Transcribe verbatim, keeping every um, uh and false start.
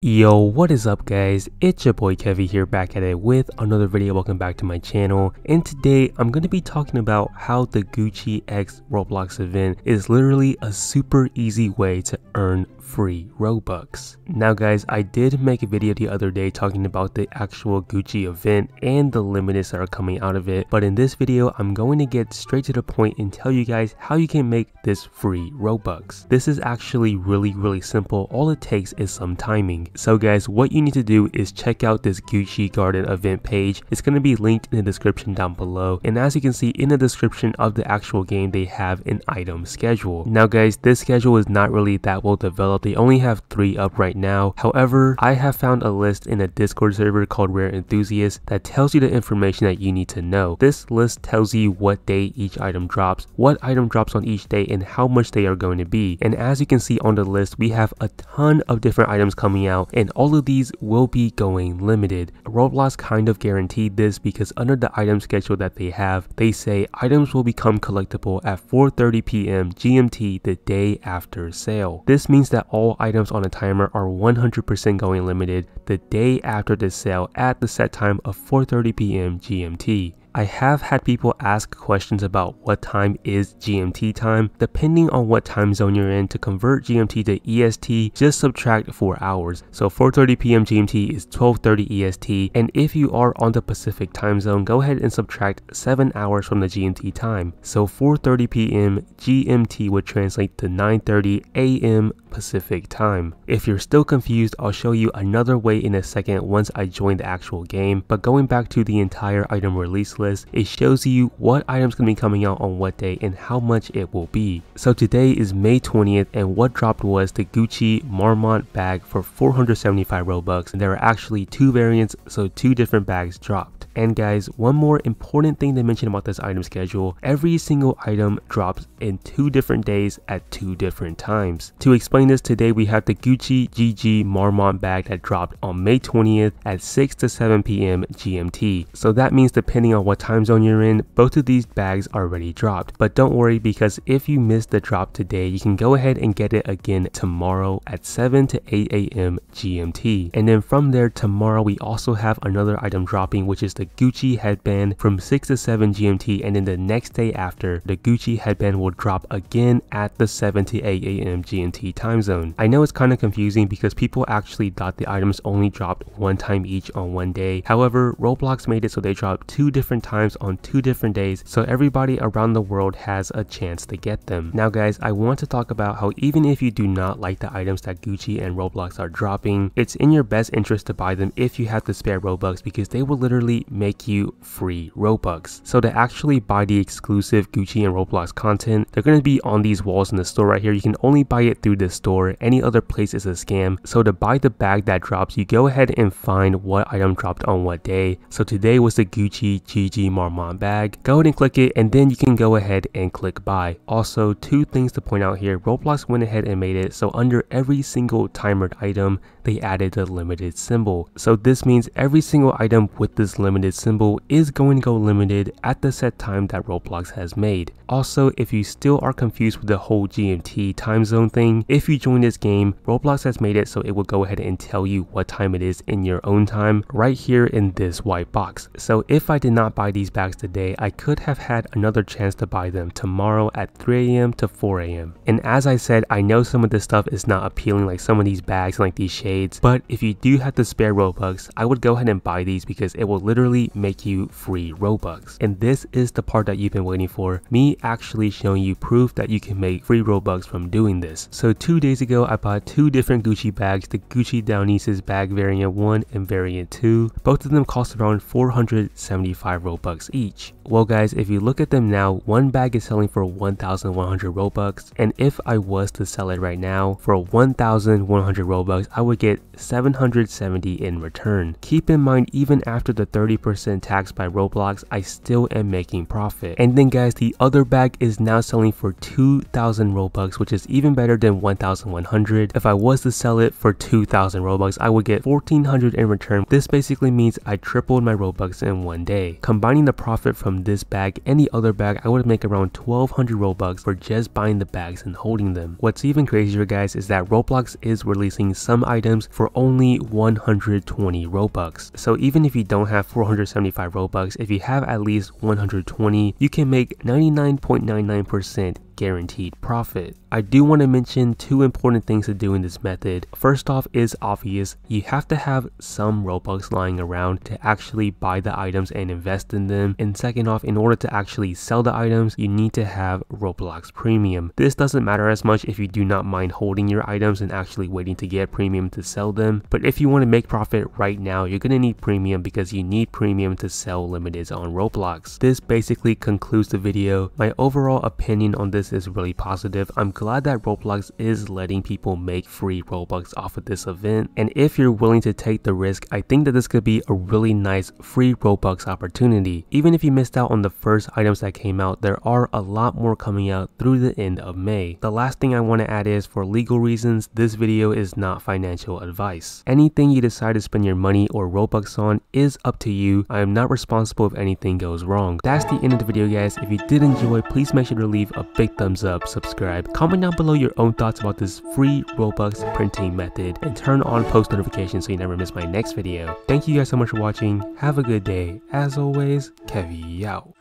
Yo, what is up guys, it's your boy Kevvy here, back at it with another video. Welcome back to my channel, and today I'm going to be talking about how the Gucci X Roblox event is literally a super easy way to earn free Robux. Now guys, I did make a video the other day talking about the actual Gucci event and the limiteds that are coming out of it, but in this video I'm going to get straight to the point and tell you guys how you can make this free Robux. This is actually really really simple. All it takes is some timing. So guys, what you need to do is check out this Gucci Garden event page. It's going to be linked in the description down below, and as you can see in the description of the actual game, they have an item schedule. Now guys, this schedule is not really that well developed. They only have three up right now. However, I have found a list in a Discord server called Rare Enthusiasts that tells you the information that you need to know. This list tells you what day each item drops, what item drops on each day, and how much they are going to be. And as you can see on the list, we have a ton of different items coming out, and all of these will be going limited. Roblox kind of guaranteed this because under the item schedule that they have, they say items will become collectible at four thirty p m G M T the day after sale. This means that all items on a timer are one hundred percent going limited the day after the sale at the set time of four thirty p m G M T. I have had people ask questions about what time is G M T time. Depending on what time zone you're in, to convert G M T to E S T, just subtract four hours. So four thirty p m G M T is twelve thirty E S T, and if you are on the Pacific time zone, go ahead and subtract seven hours from the G M T time. So four thirty p m G M T would translate to nine thirty a m Pacific time. If you're still confused, I'll show you another way in a second once I join the actual game, but going back to the entire item release list, it shows you what items can be coming out on what day and how much it will be. So today is May twentieth, and what dropped was the Gucci Marmont bag for four hundred seventy-five Robux, and there are actually two variants, so two different bags dropped. And guys, one more important thing to mention about this item schedule: every single item drops in two different days at two different times. To explain this, today we have the Gucci G G Marmont bag that dropped on May twentieth at six to seven p m G M T. So that means depending on what time zone you're in, both of these bags are already dropped. But don't worry, because if you missed the drop today, you can go ahead and get it again tomorrow at seven to eight a m G M T. And then from there, tomorrow we also have another item dropping, which is the Gucci headband from six to seven G M T, and then the next day after, the Gucci headband will drop again at the seven to eight a m G M T time zone. I know it's kind of confusing because people actually thought the items only dropped one time each on one day. However, Roblox made it so they dropped two different times on two different days, so everybody around the world has a chance to get them. Now guys, I want to talk about how even if you do not like the items that Gucci and Roblox are dropping, it's in your best interest to buy them if you have the spare Robux, because they will literally make you free Robux. So to actually buy the exclusive Gucci and Roblox content, they're going to be on these walls in the store right here. You can only buy it through this store. Any other place is a scam. So to buy the bag that drops, you go ahead and find what item dropped on what day. So today was the Gucci G G Marmont bag. Go ahead and click it, and then you can go ahead and click buy. Also, two things to point out here: Roblox went ahead and made it so under every single timered item, they added the limited symbol. So this means every single item with this limited symbol is going to go limited at the set time that Roblox has made. Also, if you still are confused with the whole G M T time zone thing, if you join this game, Roblox has made it so it will go ahead and tell you what time it is in your own time right here in this white box. So if I did not buy these bags today, I could have had another chance to buy them tomorrow at three a m to four a m And as I said, I know some of this stuff is not appealing, like some of these bags and like these shades, but if you do have the spare Robux, I would go ahead and buy these because it will literally make you free Robux. And this is the part that you've been waiting for, me actually showing you proof that you can make free Robux from doing this. So two days ago, I bought two different Gucci bags, the Gucci Dionysus bag variant one and variant two. Both of them cost around four hundred seventy-five Robux each. Well guys, if you look at them now, one bag is selling for one thousand one hundred Robux, and if I was to sell it right now for one thousand one hundred Robux, I would get seven hundred seventy in return. Keep in mind, even after the 30 three percent tax by Roblox, I still am making profit. And then guys, the other bag is now selling for two thousand Robux, which is even better than one thousand one hundred. If I was to sell it for two thousand Robux, I would get fourteen hundred in return. This basically means I tripled my Robux in one day. Combining the profit from this bag and the other bag, I would make around twelve hundred Robux for just buying the bags and holding them. What's even crazier guys is that Roblox is releasing some items for only one hundred twenty Robux. So even if you don't have four hundred seventy-five Robux, if you have at least one hundred twenty, you can make ninety-nine point nine nine percent guaranteed profit. I do want to mention two important things to do in this method. First off is obvious, you have to have some Robux lying around to actually buy the items and invest in them. And second off, in order to actually sell the items, you need to have Roblox Premium. This doesn't matter as much if you do not mind holding your items and actually waiting to get Premium to sell them. But if you want to make profit right now, you're going to need Premium because you need Premium to sell limiteds on Roblox. This basically concludes the video. My overall opinion on this is really positive. I'm glad that Roblox is letting people make free Robux off of this event, and if you're willing to take the risk, I think that this could be a really nice free Robux opportunity. Even if you missed out on the first items that came out, there are a lot more coming out through the end of May. The last thing I want to add is, for legal reasons, this video is not financial advice. Anything you decide to spend your money or Robux on is up to you. I am not responsible if anything goes wrong. That's the end of the video guys. If you did enjoy, please make sure to leave a big thumbs up, subscribe, comment down below your own thoughts about this free Robux printing method, and turn on post notifications so you never miss my next video. Thank you guys so much for watching, have a good day, as always, Kevvy out.